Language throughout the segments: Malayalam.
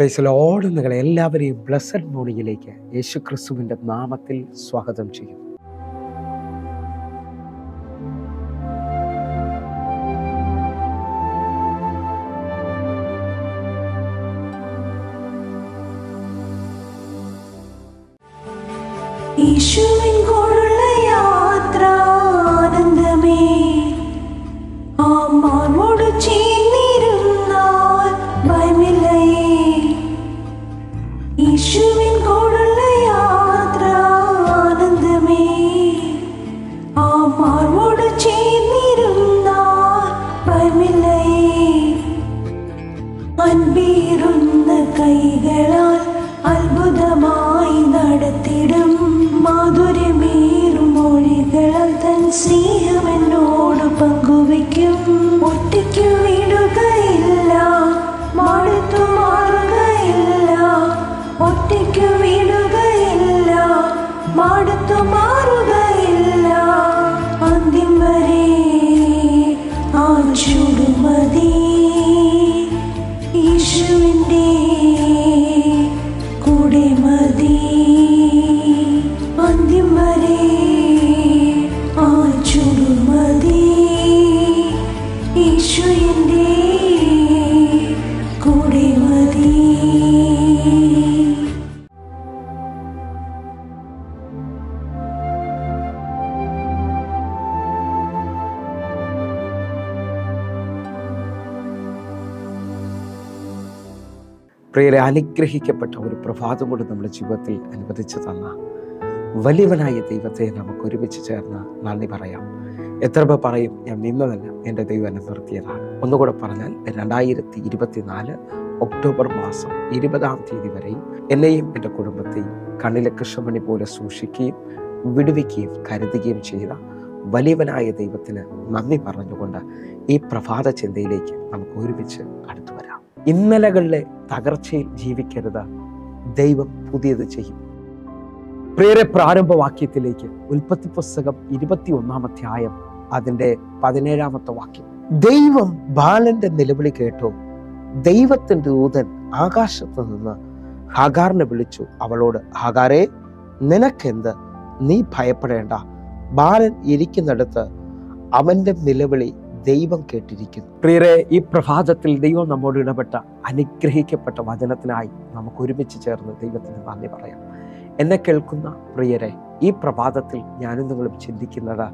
Praise Lord. നിങ്ങളെ എല്ലാവരെയും ബ്ലസ്സഡ് മോർണിംഗിലേക്ക് യേശു ക്രിസ്തുവിൻ്റെ നാമത്തിൽ സ്വാഗതം ചെയ്യുന്നു. പ്രിയരെ, അനുഗ്രഹിക്കപ്പെട്ട ഒരു പ്രഭാതം കൂടി നമ്മുടെ ജീവിതത്തിൽ അനുവദിച്ചു തന്ന വലിയവനായ ദൈവത്തെ നമുക്ക് ഒരുമിച്ച് ചേർന്ന് നന്ദി പറയാം. എത്ര പേർ പറയും ഞാൻ നിന്നതല്ല എൻ്റെ ദൈവം എന്നെ നിർത്തിയതാണ്? ഒന്നുകൂടെ പറഞ്ഞാൽ 2024 ഒക്ടോബർ 20 വരെയും എന്നെയും എൻ്റെ കുടുംബത്തെയും കണ്ണിലെ കൃഷ്ണമണി പോലെ സൂക്ഷിക്കുകയും വിടുവിക്കുകയും കരുതുകയും ചെയ്ത വലിയവനായ ദൈവത്തിന് നന്ദി പറഞ്ഞുകൊണ്ട് ഈ പ്രഭാത ചിന്തയിലേക്ക് നമുക്ക് ഒരുമിച്ച് അടുത്തു വരാം. ഇന്നലകളിലെ തകർച്ചയിൽ ജീവിക്കരുത്, ദൈവം പുതിയത് ചെയ്യും. പ്രിയരെ, പ്രാരംഭവാക്യത്തിലേക്ക് ഉൽപ്പത്തിപുസ്തകം 21 അതിൻ്റെ 17 വാക്യം. ദൈവം ബാലന്റെ നിലവിളി കേട്ടു, ദൈവത്തിൻ്റെ ദൂതൻ ആകാശത്ത് നിന്ന് ഹാഗാറിനെ വിളിച്ചു, അവളോട് ഹാഗാറേ നിനക്കെന്ത്, നീ ഭയപ്പെടേണ്ട, ബാലൻ ഇരിക്കുന്നിടത്ത് അവൻ്റെ നിലവിളി ദൈവം കേട്ടിരിക്കുന്നു. പ്രിയരെ, ഈ പ്രഭാതത്തിൽ ദൈവം നമ്മോട് ഇടപെട്ട അനുഗ്രഹിക്കപ്പെട്ട വചനത്തിനായി നമുക്ക് ഒരുമിച്ച് ചേർന്ന് ദൈവത്തിന് നന്ദി പറയാം. എന്നെ കേൾക്കുന്ന പ്രിയരെ, ഈ പ്രഭാതത്തിൽ ഞാനും നിങ്ങളും ചിന്തിക്കുന്നത്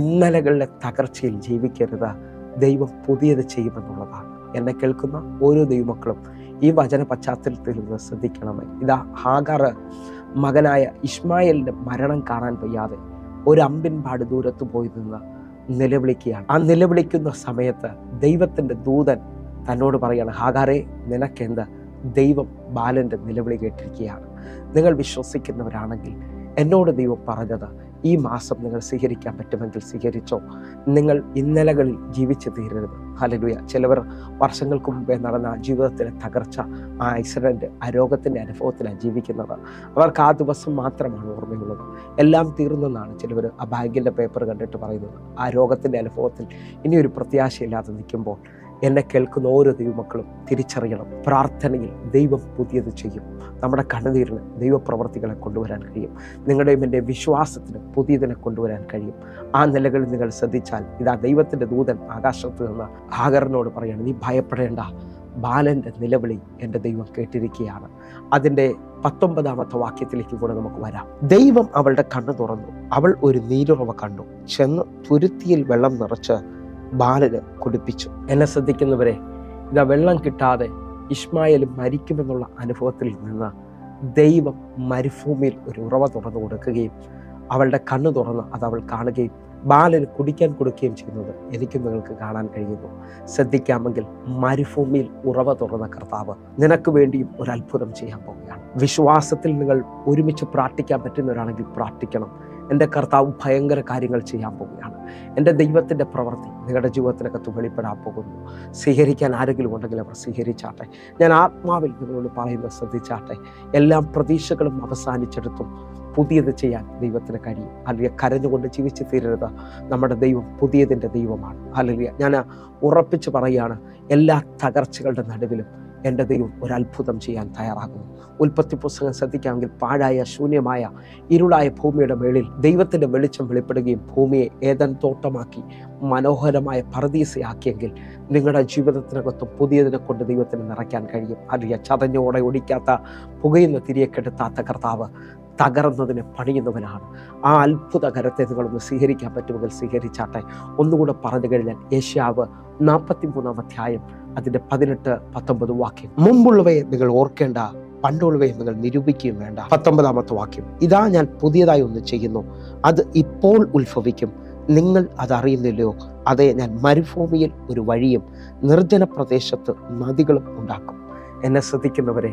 ഇന്നലകളിലെ തകർച്ചയിൽ ജീവിക്കരുത്, ദൈവം പുതിയത് ചെയ്യുമെന്നുള്ളതാണ്. എന്നെ കേൾക്കുന്ന ഓരോ ദൈവമക്കളും ഈ വചന പശ്ചാത്തലത്തിൽ നിന്ന് ശ്രദ്ധിക്കണമേ. ഇതാ ഹാഗാർ മകനായ ഇഷ്മായേലിൻ്റെ മരണം കാണാൻ വയ്യാതെ ഒരു അമ്പിൻപാട് ദൂരത്ത് പോയി നിന്ന് നിലവിളിക്കുകയാണ്. ആ നിലവിളിക്കുന്ന സമയത്ത് ദൈവത്തിൻ്റെ ദൂതൻ തന്നോട് പറയുകയാണ്, ഹാഗാറേ നിനക്കെന്ത്, ദൈവം ബാലൻ്റെ നിലവിളി കേട്ടിരിക്കുകയാണ്. നിങ്ങൾ വിശ്വസിക്കുന്നവരാണെങ്കിൽ എന്നോട് ദൈവം പറഞ്ഞത് ഈ മാസം നിങ്ങൾ സ്വീകരിക്കാൻ പറ്റുമെങ്കിൽ സ്വീകരിച്ചോ. നിങ്ങൾ ഇന്നലകളിൽ ജീവിച്ചു തീരരുത്. ഹല്ലേലൂയ. ചിലവർ വർഷങ്ങൾക്ക് മുമ്പേ നടന്ന ജീവിതത്തിലെ തകർച്ച, ആ ആക്സിഡൻറ്റ്, ആ രോഗത്തിൻ്റെ അനുഭവത്തിലാണ് ജീവിക്കുന്നത്. അവർക്ക് ആ ദിവസം മാത്രമാണ് ഓർമ്മയുള്ളത്. എല്ലാം തീർന്നെന്നാണ് ചിലവർ ആ ബാങ്കിൻ്റെ പേപ്പർ കണ്ടിട്ട് പറയുന്നത്. ആ രോഗത്തിൻ്റെ അനുഭവത്തിൽ ഇനിയൊരു പ്രത്യാശയില്ലാതെ നിൽക്കുമ്പോൾ എന്നെ കേൾക്കുന്ന ഓരോ ദൈവമക്കളും തിരിച്ചറിയണം, പ്രാർത്ഥനയിൽ ദൈവം പുതിയത് ചെയ്യും. നമ്മുടെ കണ്ണുനീരിന് ദൈവപ്രവർത്തികളെ കൊണ്ടുവരാൻ കഴിയും. നിങ്ങളുടെയും എൻ്റെ വിശ്വാസത്തിന് പുതിയതിനെ കൊണ്ടുവരാൻ കഴിയും. ആ നിലകളിൽ നിങ്ങൾ ശ്രദ്ധിച്ചാൽ ഇതാ ദൈവത്തിൻ്റെ ദൂതൻ ആകാശത്ത് നിന്ന് ഹാഗറിനോട് പറയാണ്, നീ ഭയപ്പെടേണ്ട, ബാലൻ്റെ നിലവിളി എൻ്റെ ദൈവം കേട്ടിരിക്കുകയാണ്. അതിൻ്റെ 19 വാക്യത്തിലേക്ക് കൂടെ നമുക്ക് വരാം. ദൈവം അവളുടെ കണ്ണ് തുറന്നു, അവൾ ഒരു നീരുറവ കണ്ടു, ചെന്ന് തുരുത്തിയിൽ വെള്ളം നിറച്ച് ബാലന് കുടിപ്പിച്ചു. എന്നെ ശ്രദ്ധിക്കുന്നവരെ, ഇതാ വെള്ളം കിട്ടാതെ ഇഷ്മായേൽ മരിക്കുമെന്നുള്ള അനുഭവത്തിൽ നിന്ന് ദൈവം മരുഭൂമിയിൽ ഒരു ഉറവ തുറന്നു കൊടുക്കുകയും അവളുടെ കണ്ണ് തുറന്ന് അത് അവൾ കാണുകയും ബാലന് കുടിക്കാൻ കൊടുക്കുകയും ചെയ്യുന്നത് എനിക്കും നിങ്ങൾക്ക് കാണാൻ കഴിയുന്നു. ശ്രദ്ധിക്കാമെങ്കിൽ മരുഭൂമിയിൽ ഉറവ തുറന്ന കർത്താവ് നിനക്ക് വേണ്ടിയും ഒരു അത്ഭുതം ചെയ്യാൻ പോവുകയാണ്. വിശ്വാസത്തിൽ നിങ്ങൾ ഒരുമിച്ച് പ്രാർത്ഥിക്കാൻ പറ്റുന്നവരാണെങ്കിൽ പ്രാർത്ഥിക്കണം. എൻ്റെ കർത്താവ് ഭയങ്കര കാര്യങ്ങൾ ചെയ്യാൻ പോവുകയാണ്. എൻ്റെ ദൈവത്തിൻ്റെ പ്രവൃത്തി നിങ്ങളുടെ ജീവിതത്തിനകത്ത് വെളിപ്പെടാൻ പോകുന്നു. സ്വീകരിക്കാൻ ആരെങ്കിലും ഉണ്ടെങ്കിൽ അവർ സ്വീകരിച്ചാട്ടെ. ഞാൻ ആത്മാവിൽ നിങ്ങളോട് പറയുന്നത് ശ്രദ്ധിച്ചാട്ടെ. എല്ലാ പ്രതീക്ഷകളും അവസാനിച്ചെടുത്തും പുതിയത് ചെയ്യാൻ ദൈവത്തിന് കഴിയും. അല്ലെങ്കിൽ കരഞ്ഞുകൊണ്ട് ജീവിച്ചു തീരരുത്. നമ്മുടെ ദൈവം പുതിയതിൻ്റെ ദൈവമാണ്. അല്ലെങ്കിൽ ഞാൻ ഉറപ്പിച്ച് പറയുകയാണ്, എല്ലാ തകർച്ചകളുടെ നടുവിലും എൻ്റെ ദൈവം ഒരത്ഭുതം ചെയ്യാൻ തയ്യാറാകുന്നു. ഉൽപ്പത്തി പുസ്തകം ശ്രദ്ധിക്കാമെങ്കിൽ പാഴായ ശൂന്യമായ ഇരുളായ ഭൂമിയുടെ മേളിൽ ദൈവത്തിൻ്റെ വെളിച്ചം വെളിപ്പെടുകയും ഭൂമിയെ ഏദൻ തോട്ടമാക്കി മനോഹരമായ പർദീസയാക്കിയെങ്കിൽ നിങ്ങളുടെ ജീവിതത്തിനകത്ത് പുതിയതിനെ കൊണ്ട് ദൈവത്തിന് നിറയ്ക്കാൻ കഴിയും. അല്ലെങ്കിൽ ചതഞ്ഞോടെ ഒടിക്കാത്ത പുകയുന്ന തിരിയെ കെടുത്താത്ത കർത്താവ് തകർന്നതിനെ പണിയുന്നവനാണ്. ആ അത്ഭുതകരത്തെ നിങ്ങളൊന്ന് സ്വീകരിക്കാൻ പറ്റുമെങ്കിൽ സ്വീകരിച്ചാട്ടെ. ഒന്നുകൂടെ പറഞ്ഞു കഴിഞ്ഞാൽ യെശയ്യാവ് 43-ാം അധ്യായം അതിൻ്റെ 18-19 വാക്യം. മുമ്പുള്ളവയെ നിങ്ങൾ ഓർക്കേണ്ട, പണ്ടുള്ളവയെ നിങ്ങൾ നിരൂപിക്കുകയും വേണ്ട. 19-ാമത്തെ വാക്യം, ഇതാ ഞാൻ പുതിയതായി ഒന്ന് ചെയ്യുന്നു, അത് ഇപ്പോൾ ഉത്ഭവിക്കും, നിങ്ങൾ അതറിയുന്നില്ലയോ? അതേ, ഞാൻ മരുഭൂമിയിൽ ഒരു വഴിയും നിർജ്ജന പ്രദേശത്ത് നദികളും ഉണ്ടാക്കും. എന്നെ ശ്രദ്ധിക്കുന്നവരെ,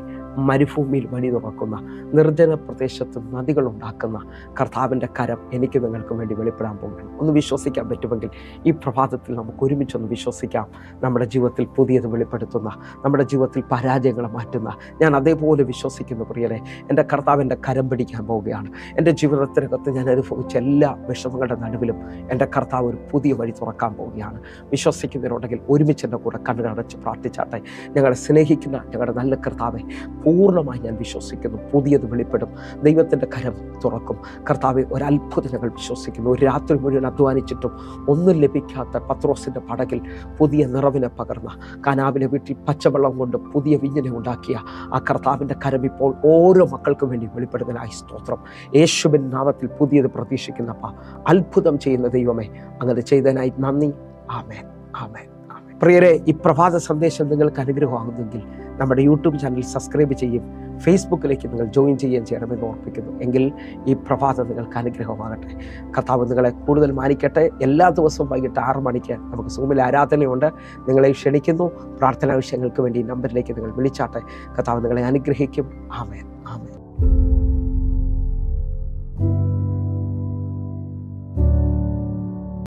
മരുഭൂമിയിൽ വഴി തുറക്കുന്ന, നിർജ്ജന പ്രദേശത്ത് നദികൾ ഉണ്ടാക്കുന്ന കർത്താവിൻ്റെ കരം എനിക്ക് നിങ്ങൾക്ക് വേണ്ടി വെളിപ്പെടാൻ പോവുകയാണ്. ഒന്ന് വിശ്വസിക്കാൻ പറ്റുമെങ്കിൽ ഈ പ്രഭാതത്തിൽ നമുക്ക് ഒരുമിച്ചൊന്ന് വിശ്വസിക്കാം. നമ്മുടെ ജീവിതത്തിൽ പുതിയത് വെളിപ്പെടുത്തുന്ന, നമ്മുടെ ജീവിതത്തിൽ പരാജയങ്ങളെ മാറ്റുന്ന, ഞാൻ അതേപോലെ വിശ്വസിക്കുന്നു പ്രിയരെ, എൻ്റെ കർത്താവിൻ്റെ കരം പിടിക്കാൻ പോവുകയാണ്. എൻ്റെ ജീവിതത്തിനകത്ത് ഞാൻ അനുഭവിച്ച എല്ലാ വിഷമങ്ങളുടെ നടുവിലും എൻ്റെ കർത്താവ് ഒരു പുതിയ വഴി തുറക്കാൻ പോവുകയാണ്. വിശ്വസിക്കുന്നവരുണ്ടെങ്കിൽ ഒരുമിച്ച് എൻ്റെ കൂടെ കണ്ണുകളടച്ച് പ്രാർത്ഥിച്ചാട്ടെ. ഞങ്ങളെ സ്നേഹിക്കുന്ന ഞങ്ങളുടെ നല്ല കർത്താവെ, പൂർണ്ണമായി ഞാൻ വിശ്വസിക്കുന്നു, പുതിയത് വെളിപ്പെടും, ദൈവത്തിൻ്റെ കരം തുറക്കും. കർത്താവെ, ഒരത്ഭുതം ഞങ്ങൾ വിശ്വസിക്കുന്നു. ഒരു രാത്രി മുഴുവൻ അധ്വാനിച്ചിട്ടും ഒന്നും ലഭിക്കാത്ത പത്രോസിൻ്റെ പടകിൽ പുതിയ നിറവിനെ പകർന്ന, കനാവിലെ വീട്ടിൽ പച്ചവെള്ളം കൊണ്ട് പുതിയ വിഞ്ഞിനെ ഉണ്ടാക്കിയ ആ കർത്താവിൻ്റെ കരം ഇപ്പോൾ ഓരോ മക്കൾക്കും വേണ്ടി വെളിപ്പെടുന്നതിനായി സ്തോത്രം. യേശുവിൻ നാമത്തിൽ പുതിയത് പ്രതീക്ഷിക്കുന്നപ്പ, അത്ഭുതം ചെയ്യുന്ന ദൈവമേ, അങ്ങനെ ചെയ്തതിനായി നന്ദി. ആമേൻ, ആമേൻ. പ്രിയരെ, ഈ പ്രഭാത സന്ദേശം നിങ്ങൾക്ക് അനുഗ്രഹമാകുന്നെങ്കിൽ നമ്മുടെ യൂട്യൂബ് ചാനൽ സബ്സ്ക്രൈബ് ചെയ്യും, ഫേസ്ബുക്കിലേക്ക് നിങ്ങൾ ജോയിൻ ചെയ്യുകയും ചെയ്യണമെന്ന് ഓർപ്പിക്കുന്നു. എങ്കിൽ ഈ പ്രഭാതം നിങ്ങൾക്ക് അനുഗ്രഹമാകട്ടെ. കർത്താവ് നിങ്ങളെ കൂടുതൽ മാനിക്കട്ടെ. എല്ലാ ദിവസവും വൈകിട്ട് 6 മണിക്ക് നമുക്ക് സൂമിൽ ആരാധനയുണ്ട്. നിങ്ങളെ ക്ഷണിക്കുന്നു. പ്രാർത്ഥനാ വിഷയങ്ങൾക്ക് വേണ്ടി നമ്പറിലേക്ക് നിങ്ങൾ വിളിച്ചാട്ടെ. കർത്താവ് നിങ്ങളെ അനുഗ്രഹിക്കും. ആമേൻ, ആമേൻ.